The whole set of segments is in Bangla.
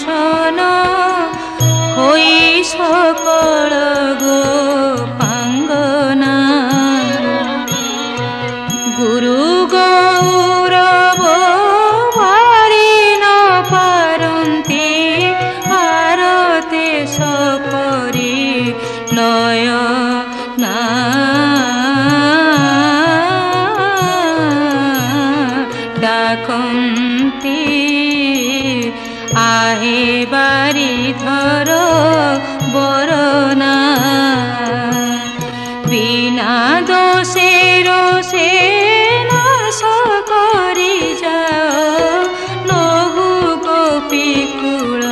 ছনা হই সকল গো পাঙ্গনা গুরু গৌরব ভারি না পারন্তি আরতে সপরি নয়না ডাকন্তি আহে বারি ধর বরনা বিনা দোষে রোষে নাশ করি যাও লঘু গোপী কুল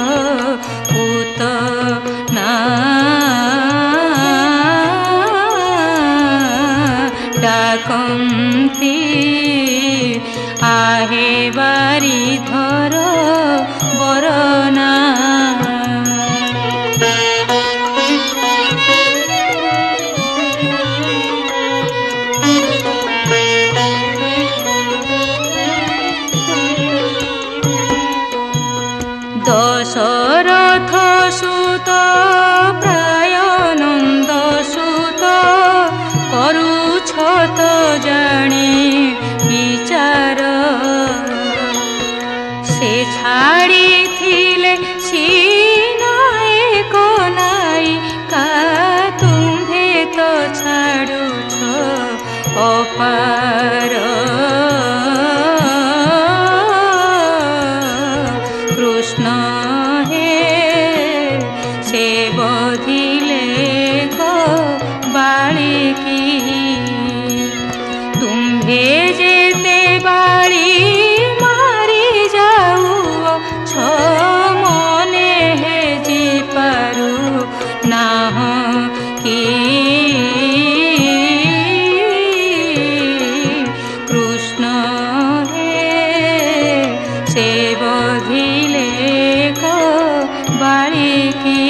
পুত না ডাকন্তি আহে বারি ধর বরনা দশরথ সুত প্রায় নন্দ সুত করুছ তো জানি বিচার সে ছাড়ি থিলে সিনাই কোনাই কা তুমে তো ছাড়ুছ অপার কৃষ্ণ হে সে বধিলে কো বালিকি তুমে যেতে বাড়ি মারি যাও ছ মনে হে জি পারু না কি কৃষ্ণ হে সে বধিলে কো বালিকি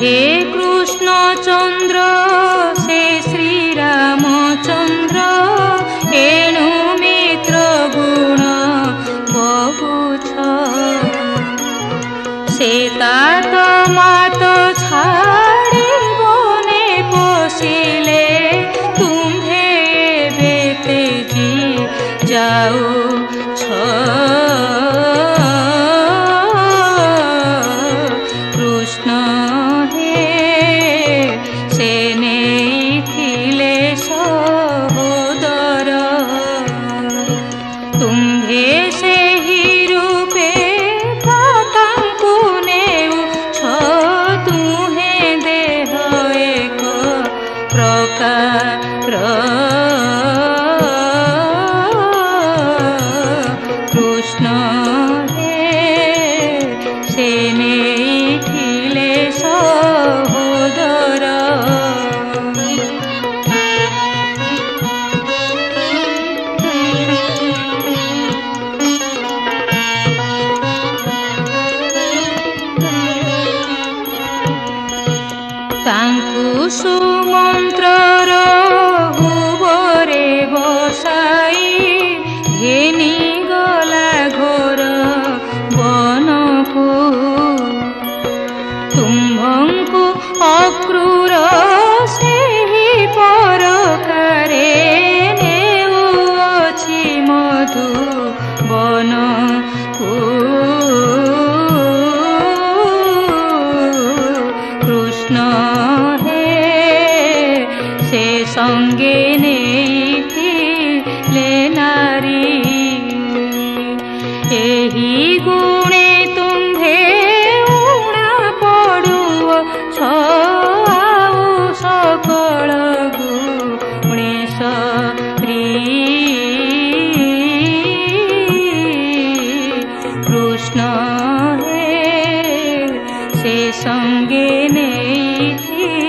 হে কৃষ্ণচন্দ্র সে শ্রীরামচন্দ্র এণু মিত্র গুণ বহুছ সে তাত মাত ছাড়ি বনে পশিলে তুমে বেতে জি যাও ছ কৃষ্ণ কৃষ্ণ হে সে নেইথিলে সহোদর তাঙ্কু সুমন্ত্রর হুবরে বসাই ঘেনি গলা ঘোর বনকু তুম্ভঙ্কু অক্রূর সেহি পরকারে নেউ অছি মধু বনকু কৃষ্ণ হে সে সঙ্গে নেইথিলে নারী এহি গুণে তুমে উড়া পড়ুও ছ আউ সকল গুণেশ কৃষ্ণ হে সে সঙ্গে নেইথিলে